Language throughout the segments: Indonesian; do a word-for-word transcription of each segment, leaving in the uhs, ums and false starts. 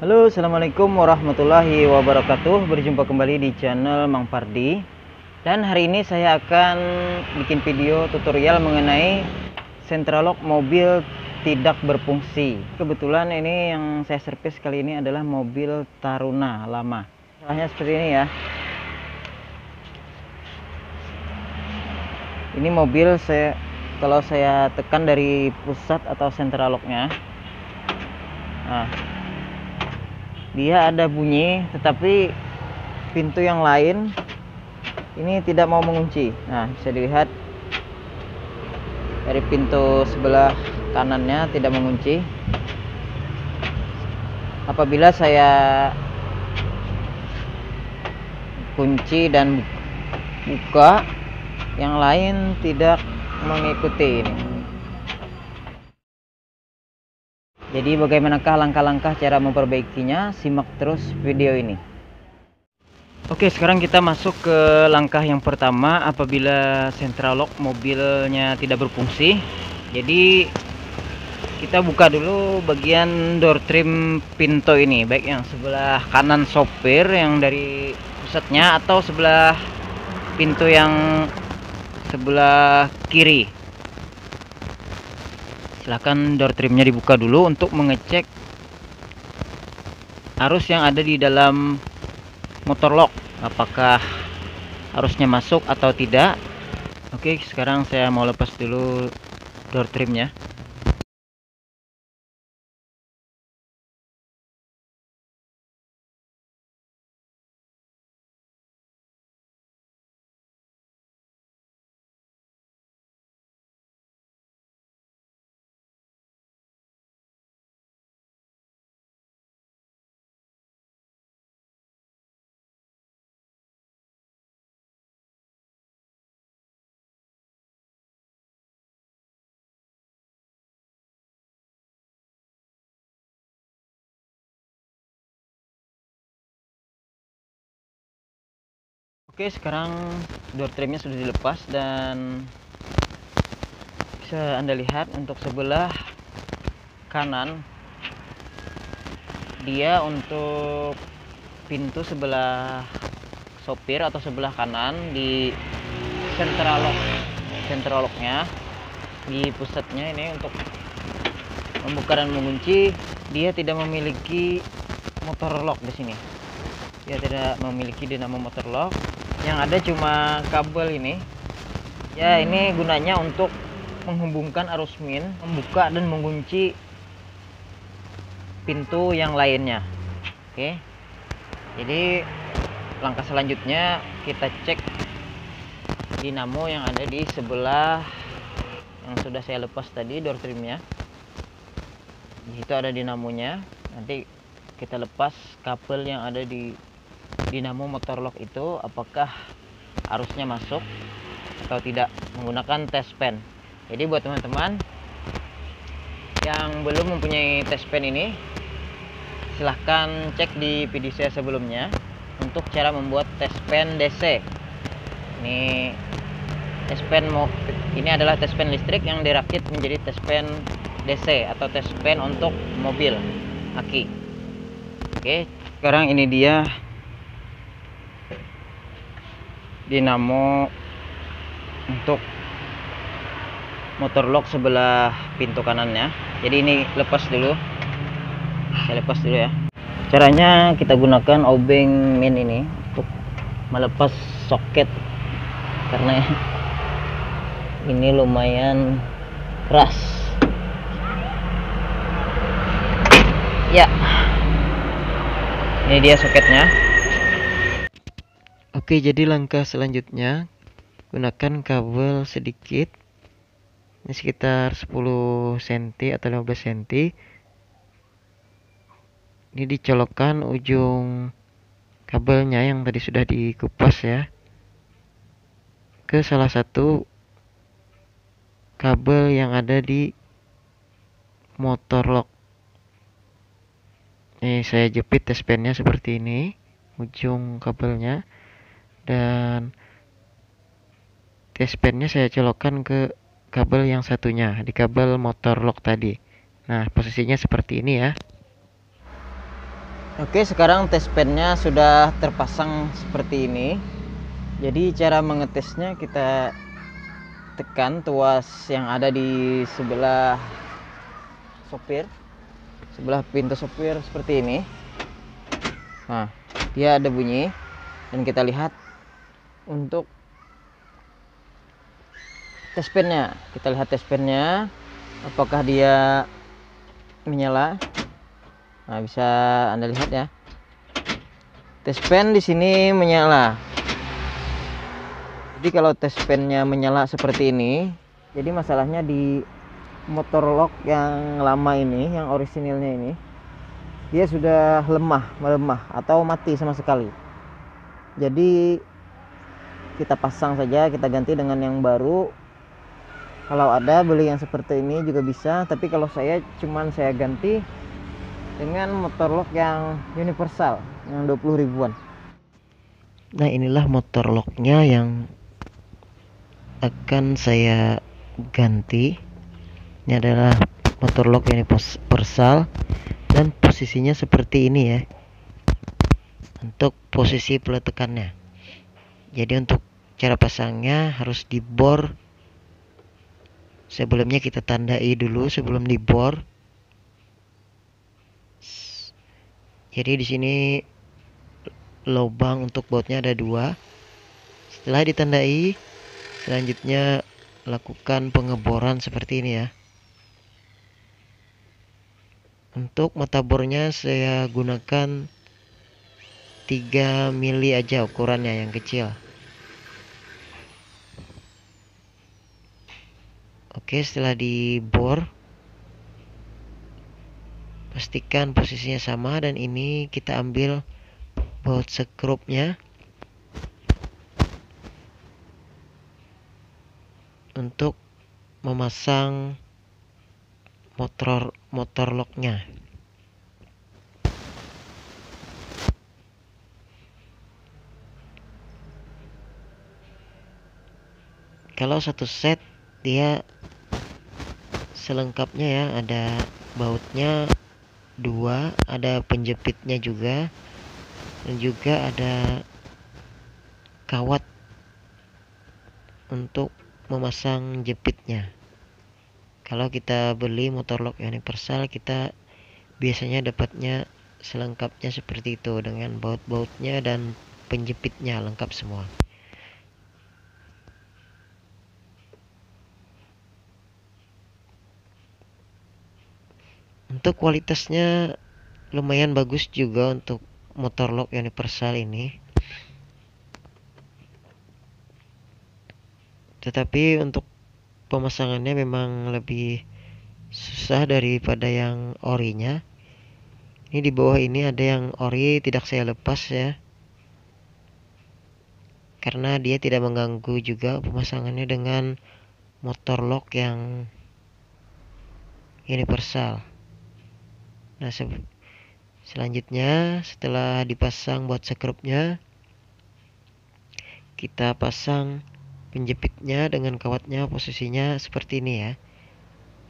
Halo, assalamualaikum warahmatullahi wabarakatuh. Berjumpa kembali di channel Mang Pardi, dan hari ini saya akan bikin video tutorial mengenai sentralok mobil tidak berfungsi. Kebetulan ini yang saya servis kali ini adalah mobil Taruna lama. Masalahnya seperti ini ya. Ini mobil saya, kalau saya tekan dari pusat atau sentraloknya, nah dia ada bunyi, tetapi pintu yang lain ini tidak mau mengunci. Nah, bisa dilihat dari pintu sebelah kanannya tidak mengunci. Apabila saya kunci dan buka, yang lain tidak mengikuti ini. Jadi bagaimanakah langkah-langkah cara memperbaikinya? Simak terus video ini. Oke, sekarang kita masuk ke langkah yang pertama apabila sentralok mobilnya tidak berfungsi. Jadi kita buka dulu bagian door trim pintu ini, baik yang sebelah kanan sopir yang dari pusatnya atau sebelah pintu yang sebelah kiri. Silahkan door trimnya dibuka dulu untuk mengecek arus yang ada di dalam motor lock, apakah arusnya masuk atau tidak. Oke, sekarang saya mau lepas dulu door trimnya. Oke, sekarang door trimnya sudah dilepas dan bisa Anda lihat untuk sebelah kanan dia untuk pintu sebelah sopir atau sebelah kanan di sentralok sentraloknya di pusatnya ini untuk membuka dan mengunci. Dia tidak memiliki motor lock di sini. Dia tidak memiliki dinamo motor lock. Yang ada cuma kabel ini ya. Ini gunanya untuk menghubungkan arus min, membuka dan mengunci pintu yang lainnya. Oke, jadi langkah selanjutnya kita cek dinamo yang ada di sebelah yang sudah saya lepas tadi door trimnya. Di situ ada dinamonya, nanti kita lepas kabel yang ada di dinamo motor lock itu, apakah arusnya masuk atau tidak, menggunakan test pen. Jadi buat teman-teman yang belum mempunyai test pen ini, silahkan cek di video saya sebelumnya untuk cara membuat test pen D C. Ini test pen ini adalah test pen listrik yang dirakit menjadi test pen D C atau test pen untuk mobil aki. Oke, sekarang ini dia dinamo untuk motor lock sebelah pintu kanannya. Jadi ini lepas dulu, saya lepas dulu ya. Caranya kita gunakan obeng min ini untuk melepas soket, karena ini lumayan keras ya. Ini dia soketnya. Oke, jadi langkah selanjutnya gunakan kabel sedikit, ini sekitar sepuluh sentimeter atau lima belas sentimeter. Ini dicolokkan ujung kabelnya yang tadi sudah dikupas ya ke salah satu kabel yang ada di motor lock. Ini saya jepit test pennya seperti ini ujung kabelnya, dan test pennya saya colokkan ke kabel yang satunya di kabel motor lock tadi. Nah, posisinya seperti ini ya. Oke, sekarang test pennya sudah terpasang seperti ini. Jadi cara mengetesnya kita tekan tuas yang ada di sebelah sopir, sebelah pintu sopir seperti ini. Nah, dia ada bunyi dan kita lihat untuk tes pennya. Kita lihat tes pennya apakah dia menyala. Nah, bisa Anda lihat ya. Tes pen di sini menyala. Jadi kalau tes pennya menyala seperti ini, jadi masalahnya di motor lock yang lama ini, yang orisinilnya ini, dia sudah lemah, melemah atau mati sama sekali. Jadi kita pasang saja, kita ganti dengan yang baru. Kalau ada beli yang seperti ini juga bisa, tapi kalau saya cuman saya ganti dengan motor lock yang universal yang dua puluh ribuan. Nah, inilah motor locknya yang akan saya ganti. Ini adalah motor lock universal dan posisinya seperti ini ya, untuk posisi peletekannya. Jadi untuk cara pasangnya harus dibor. Sebelumnya kita tandai dulu sebelum dibor. Jadi di sini lubang untuk bautnya ada dua. Setelah ditandai, selanjutnya lakukan pengeboran seperti ini ya. Untuk mata bornya saya gunakan tiga mili aja ukurannya, yang kecil. Oke, setelah dibor, pastikan posisinya sama, dan ini kita ambil baut sekrupnya untuk memasang motor motor locknya. Kalau satu set, dia selengkapnya ya, ada bautnya dua, ada penjepitnya juga, dan juga ada kawat untuk memasang jepitnya. Kalau kita beli motor lock universal, kita biasanya dapatnya selengkapnya seperti itu, dengan baut-bautnya dan penjepitnya lengkap semua. Untuk kualitasnya lumayan bagus juga untuk motor lock universal ini. Tetapi untuk pemasangannya memang lebih susah daripada yang orinya. Ini di bawah ini ada yang ori tidak saya lepas ya, karena dia tidak mengganggu juga pemasangannya dengan motor lock yang universal. Nah, selanjutnya setelah dipasang buat sekrupnya, kita pasang penjepitnya dengan kawatnya. Posisinya seperti ini ya.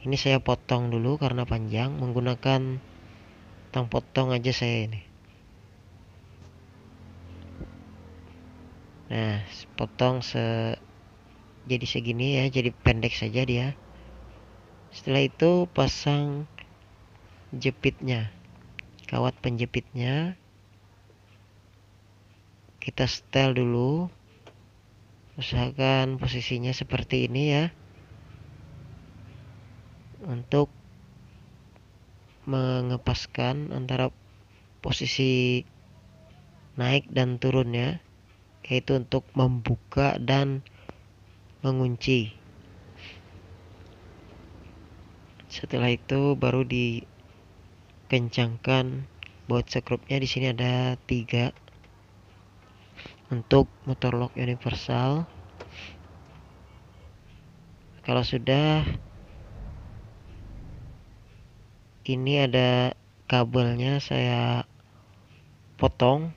Ini saya potong dulu karena panjang, menggunakan tang potong aja saya ini. Nah, potong se jadi segini ya, jadi pendek saja dia. Setelah itu pasang jepitnya, kawat penjepitnya. Kita setel dulu, usahakan posisinya seperti ini ya, untuk mengepaskan antara posisi naik dan turunnya, yaitu untuk membuka dan mengunci. Setelah itu baru di kencangkan baut sekrupnya. Di sini ada tiga untuk motor lock universal. Kalau sudah, ini ada kabelnya, saya potong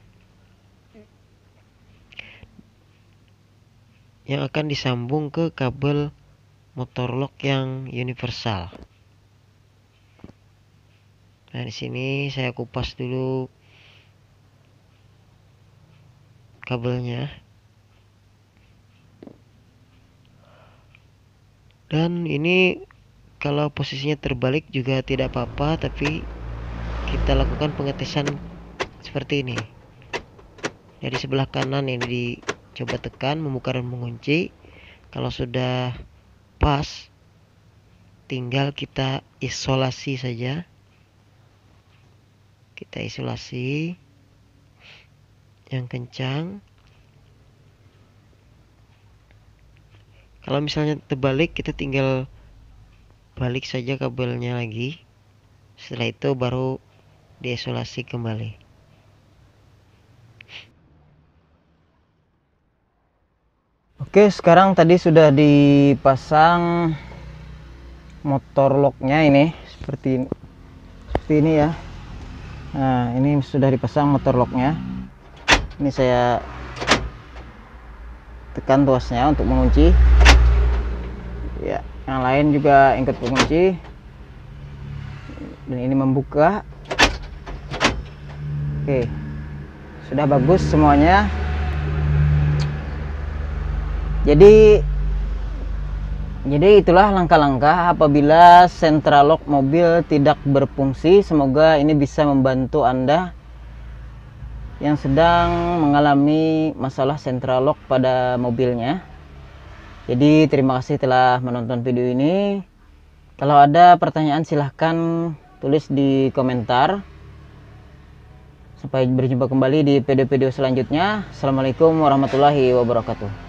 yang akan disambung ke kabel motor lock yang universal. Nah, di sini saya kupas dulu kabelnya. Dan ini kalau posisinya terbalik juga tidak apa-apa, tapi kita lakukan pengetesan seperti ini. Dari sebelah kanan ini dicoba tekan, membuka dan mengunci. Kalau sudah pas, tinggal kita isolasi saja. Kita isolasi yang kencang. Kalau misalnya terbalik, kita tinggal balik saja kabelnya lagi. Setelah itu baru diisolasi kembali. Oke, sekarang tadi sudah dipasang motor locknya ini seperti ini, seperti ini ya. Nah, ini sudah dipasang motor locknya. Ini saya tekan tuasnya untuk mengunci. Ya, yang lain juga ikut mengunci. Dan ini membuka. Oke, sudah bagus semuanya. Jadi, jadi itulah langkah-langkah apabila central lock mobil tidak berfungsi. Semoga ini bisa membantu Anda yang sedang mengalami masalah central lock pada mobilnya. Jadi terima kasih telah menonton video ini. Kalau ada pertanyaan silahkan tulis di komentar. Sampai berjumpa kembali di video-video selanjutnya. Assalamualaikum warahmatullahi wabarakatuh.